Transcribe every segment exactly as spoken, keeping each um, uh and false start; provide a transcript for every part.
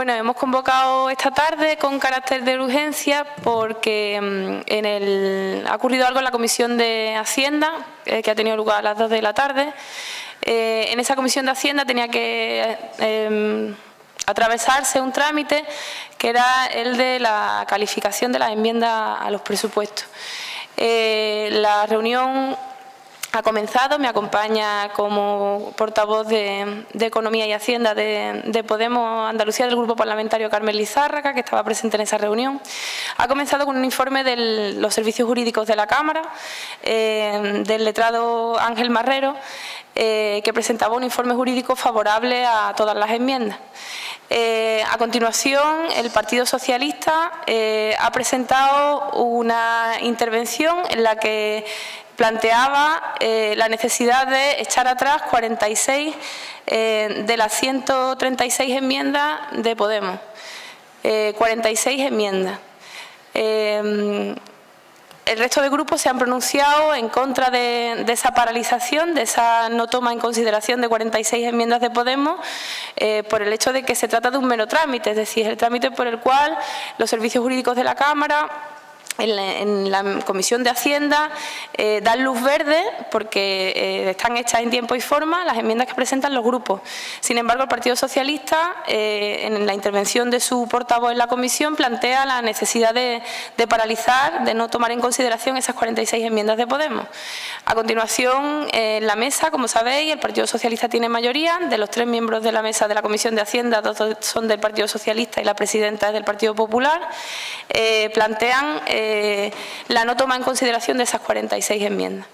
Bueno, hemos convocado esta tarde con carácter de urgencia porque en el, ha ocurrido algo en la Comisión de Hacienda, eh, que ha tenido lugar a las dos de la tarde. Eh, en esa Comisión de Hacienda tenía que eh, atravesarse un trámite que era el de la calificación de las enmiendas a los presupuestos. Eh, la reunión ha comenzado, me acompaña como portavoz de, de Economía y Hacienda de, de Podemos Andalucía, del Grupo Parlamentario Carmen Lizárraga, que estaba presente en esa reunión. Ha comenzado con un informe de los servicios jurídicos de la Cámara, eh, del letrado Ángel Marrero, eh, que presentaba un informe jurídico favorable a todas las enmiendas. Eh, a continuación, el Partido Socialista eh, ha presentado una intervención en la que planteaba eh, la necesidad de echar atrás cuarenta y seis eh, de las ciento treinta y seis enmiendas de Podemos. Eh, cuarenta y seis enmiendas. Eh, el resto de grupos se han pronunciado en contra de, de esa paralización, de esa no toma en consideración de cuarenta y seis enmiendas de Podemos, eh, por el hecho de que se trata de un mero trámite, es decir, el trámite por el cual los servicios jurídicos de la Cámara, En la, en la Comisión de Hacienda, eh, dan luz verde porque eh, están hechas en tiempo y forma las enmiendas que presentan los grupos. Sin embargo, el Partido Socialista, eh, en la intervención de su portavoz en la Comisión, plantea la necesidad de, de paralizar, de no tomar en consideración esas cuarenta y seis enmiendas de Podemos. A continuación, eh, en la mesa, como sabéis, el Partido Socialista tiene mayoría. De los tres miembros de la mesa de la Comisión de Hacienda, dos son del Partido Socialista y la presidenta es del Partido Popular. Eh, plantean Eh, la no toma en consideración de esas cuarenta y seis enmiendas.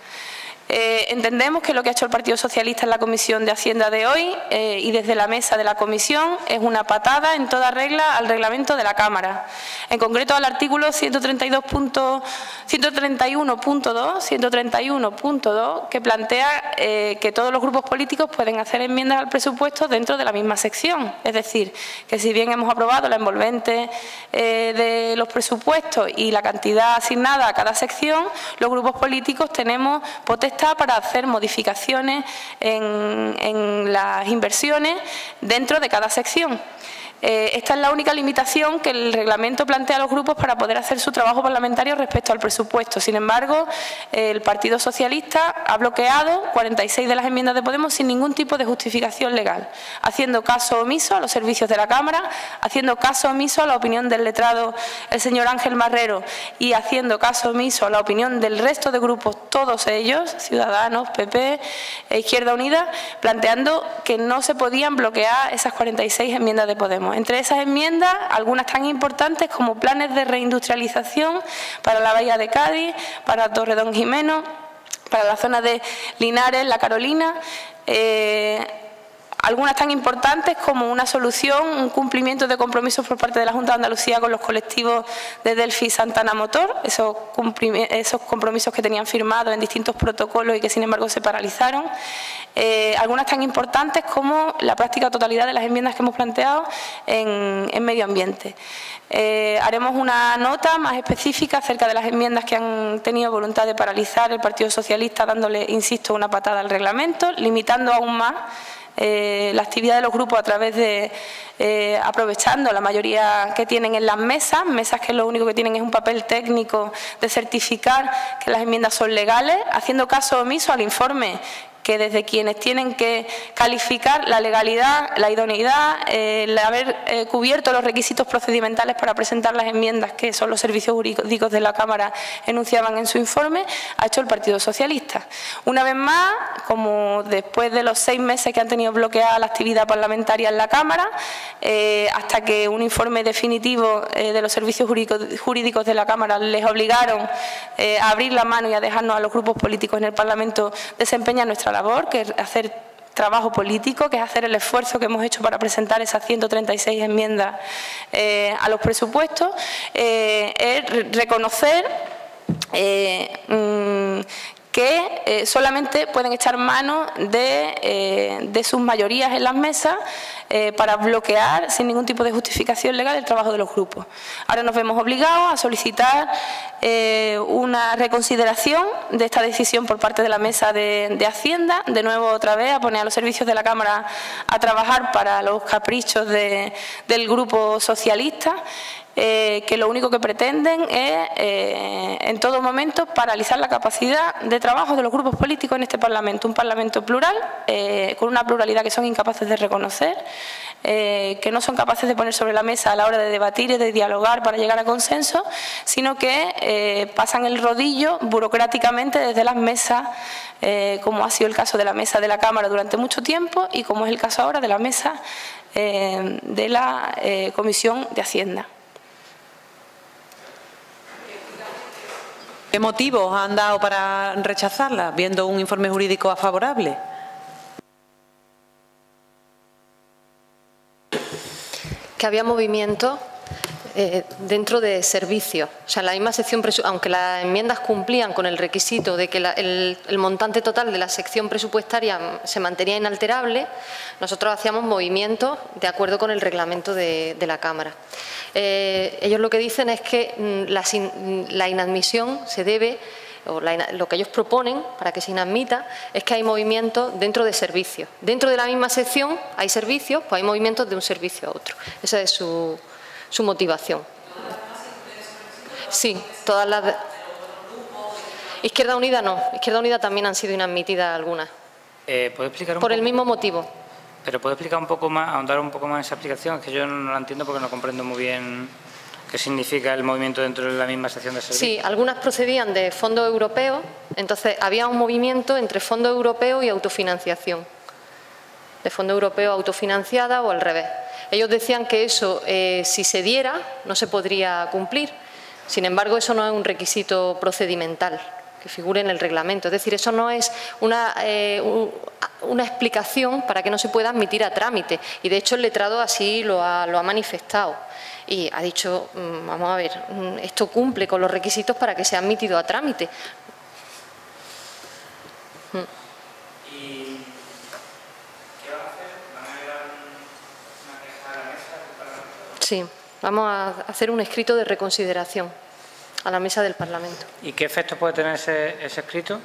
Eh, entendemos que lo que ha hecho el Partido Socialista en la Comisión de Hacienda de hoy eh, y desde la mesa de la Comisión es una patada en toda regla al reglamento de la Cámara, en concreto al artículo ciento treinta y dos punto ciento treinta y uno punto dos, ciento treinta y uno punto dos, que plantea eh, que todos los grupos políticos pueden hacer enmiendas al presupuesto dentro de la misma sección. Es decir, que si bien hemos aprobado la envolvente eh, de los presupuestos y la cantidad asignada a cada sección, los grupos políticos tenemos potestad para hacer modificaciones en, en las inversiones dentro de cada sección. Eh, esta es la única limitación que el reglamento plantea a los grupos para poder hacer su trabajo parlamentario respecto al presupuesto. Sin embargo, eh, el Partido Socialista ha bloqueado cuarenta y seis de las enmiendas de Podemos sin ningún tipo de justificación legal, haciendo caso omiso a los servicios de la Cámara, haciendo caso omiso a la opinión del letrado el señor Ángel Marrero y haciendo caso omiso a la opinión del resto de grupos, todos ellos, Ciudadanos, P P e Izquierda Unida, planteando que no se podían bloquear esas cuarenta y seis enmiendas de Podemos. Entre esas enmiendas, algunas tan importantes como planes de reindustrialización para la Bahía de Cádiz, para Torre Don Jimeno, para la zona de Linares, La Carolina. Eh, algunas tan importantes como una solución, un cumplimiento de compromisos por parte de la Junta de Andalucía con los colectivos de Delphi y Santana Motor, esos, esos compromisos que tenían firmados en distintos protocolos y que sin embargo se paralizaron. Eh, algunas tan importantes como la práctica totalidad de las enmiendas que hemos planteado en, en medio ambiente. Eh, haremos una nota más específica acerca de las enmiendas que han tenido voluntad de paralizar el Partido Socialista, dándole, insisto, una patada al reglamento, limitando aún más Eh, la actividad de los grupos a través de eh, aprovechando la mayoría que tienen en las mesas, mesas que lo único que tienen es un papel técnico de certificar que las enmiendas son legales, haciendo caso omiso al informe que desde quienes tienen que calificar la legalidad, la idoneidad, eh, el haber eh, cubierto los requisitos procedimentales para presentar las enmiendas que son los servicios jurídicos de la Cámara enunciaban en su informe, ha hecho el Partido Socialista. Una vez más, como después de los seis meses que han tenido bloqueada la actividad parlamentaria en la Cámara, eh, hasta que un informe definitivo eh, de los servicios jurídicos de la Cámara les obligaron eh, a abrir la mano y a dejarnos a los grupos políticos en el Parlamento desempeñar nuestra labor, labor, que es hacer trabajo político, que es hacer el esfuerzo que hemos hecho para presentar esas ciento treinta y seis enmiendas eh, a los presupuestos, eh, es reconocer eh, mmm, que eh, solamente pueden echar mano de, eh, de sus mayorías en las mesas eh, para bloquear sin ningún tipo de justificación legal el trabajo de los grupos. Ahora nos vemos obligados a solicitar eh, una reconsideración de esta decisión por parte de la mesa de, de Hacienda, de nuevo otra vez a poner a los servicios de la Cámara a trabajar para los caprichos de, del grupo socialista, Eh, que lo único que pretenden es, eh, en todo momento, paralizar la capacidad de trabajo de los grupos políticos en este Parlamento. Un Parlamento plural, eh, con una pluralidad que son incapaces de reconocer, eh, que no son capaces de poner sobre la mesa a la hora de debatir y de dialogar para llegar a consenso, sino que eh, pasan el rodillo burocráticamente desde las mesas, eh, como ha sido el caso de la mesa de la Cámara durante mucho tiempo y como es el caso ahora de la mesa eh, de la eh, Comisión de Hacienda. ¿Qué motivos han dado para rechazarla, viendo un informe jurídico favorable? Que había movimiento eh, dentro de servicios. O sea, la misma sección, aunque las enmiendas cumplían con el requisito de que la, el, el montante total de la sección presupuestaria se mantenía inalterable, nosotros hacíamos movimientos de acuerdo con el reglamento de, de la Cámara. Eh, ellos lo que dicen es que la, la inadmisión se debe, o la, lo que ellos proponen para que se inadmita, es que hay movimientos dentro de servicios. Dentro de la misma sección hay servicios, pues hay movimientos de un servicio a otro. Esa es su, su motivación. Sí, todas las... De... Izquierda Unida no. Izquierda Unida también han sido inadmitidas algunas. Eh, ¿Puedo explicar un Por poco? el mismo motivo. Pero ¿puedo explicar un poco más, ahondar un poco más en esa aplicación? Es que yo no la entiendo porque no comprendo muy bien qué significa el movimiento dentro de la misma sección de servicio. Sí, algunas procedían de fondos europeos, entonces había un movimiento entre fondos europeos y autofinanciación. De fondos europeos autofinanciada o al revés. Ellos decían que eso, eh, si se diera, no se podría cumplir. Sin embargo, eso no es un requisito procedimental que figure en el reglamento. Es decir, eso no es una... Eh, un, una explicación para que no se pueda admitir a trámite, y de hecho el letrado así lo ha, lo ha manifestado y ha dicho, vamos a ver, esto cumple con los requisitos para que sea admitido a trámite. ¿Y qué van a hacer? ¿Van a ir a una queja a la mesa del Parlamento? Sí, vamos a hacer un escrito de reconsideración a la mesa del Parlamento. ¿Y qué efectos puede tener ese, ese escrito? O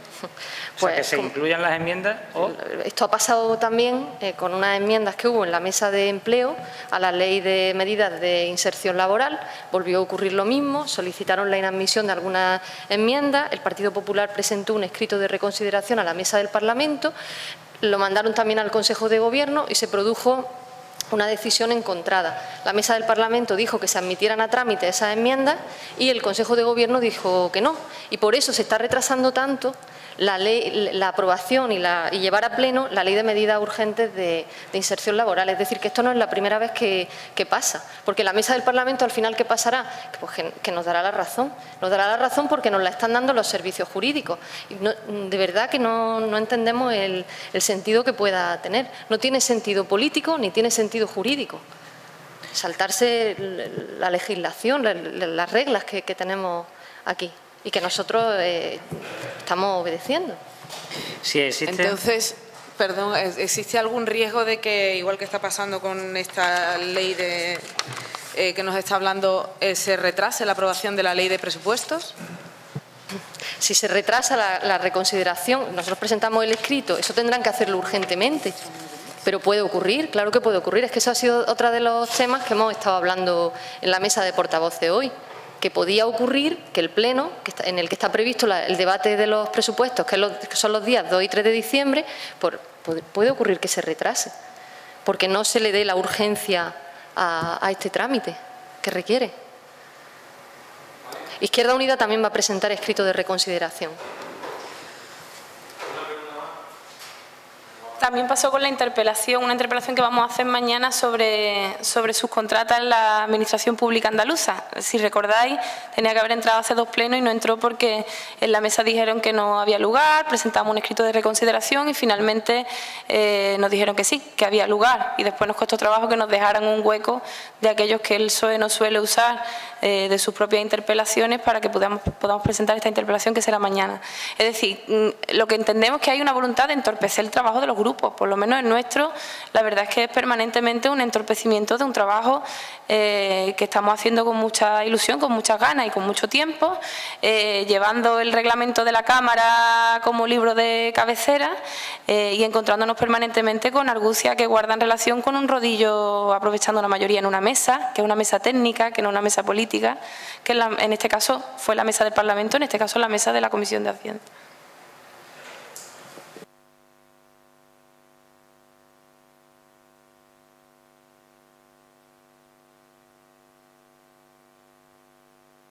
pues, sea, que se incluyan las enmiendas o... Esto ha pasado también eh, con unas enmiendas que hubo en la mesa de empleo a la ley de medidas de inserción laboral. Volvió a ocurrir lo mismo, solicitaron la inadmisión de algunas enmiendas. El Partido Popular presentó un escrito de reconsideración a la mesa del Parlamento, lo mandaron también al Consejo de Gobierno y se produjo una decisión encontrada. La mesa del Parlamento dijo que se admitieran a trámite esas enmiendas y el Consejo de Gobierno dijo que no. Y por eso se está retrasando tanto la, ley, la aprobación y, la, y llevar a pleno la ley de medidas urgentes de, de inserción laboral. Es decir, que esto no es la primera vez que, que pasa. Porque la mesa del Parlamento, al final, ¿qué pasará? Pues que, que nos dará la razón. Nos dará la razón porque nos la están dando los servicios jurídicos. Y no, de verdad que no, no entendemos el, el sentido que pueda tener. No tiene sentido político ni tiene sentido jurídico. Saltarse la legislación, las reglas que, que tenemos aquí y que nosotros eh, estamos obedeciendo. Sí, existe. Entonces, perdón, ¿existe algún riesgo de que, igual que está pasando con esta ley de, eh, que nos está hablando, eh, se retrase la aprobación de la ley de presupuestos? Si se retrasa la, la reconsideración, nosotros presentamos el escrito, eso tendrán que hacerlo urgentemente. Pero puede ocurrir, claro que puede ocurrir. Es que eso ha sido otro de los temas que hemos estado hablando en la mesa de portavoces hoy. Que podía ocurrir que el Pleno, que está, en el que está previsto la, el debate de los presupuestos, que, los, que son los días dos y tres de diciembre, por, puede, puede ocurrir que se retrase. Porque no se le dé la urgencia a, a este trámite que requiere. Izquierda Unida también va a presentar escrito de reconsideración. También pasó con la interpelación, una interpelación que vamos a hacer mañana sobre, sobre sus contratas en la Administración Pública Andaluza. Si recordáis, tenía que haber entrado hace dos plenos y no entró porque en la mesa dijeron que no había lugar, presentamos un escrito de reconsideración y finalmente eh, nos dijeron que sí, que había lugar. Y después nos costó trabajo que nos dejaran un hueco de aquellos que el P S O E no suele usar eh, de sus propias interpelaciones para que podamos, podamos presentar esta interpelación que será mañana. Es decir, lo que entendemos es que hay una voluntad de entorpecer el trabajo de los grupos, por lo menos el nuestro. La verdad es que es permanentemente un entorpecimiento de un trabajo eh, que estamos haciendo con mucha ilusión, con muchas ganas y con mucho tiempo, eh, llevando el reglamento de la Cámara como libro de cabecera eh, y encontrándonos permanentemente con argucia que guardan relación con un rodillo aprovechando una mayoría en una mesa, que es una mesa técnica, que no es una mesa política, que en, la, en este caso fue la mesa del Parlamento, en este caso la mesa de la Comisión de Hacienda.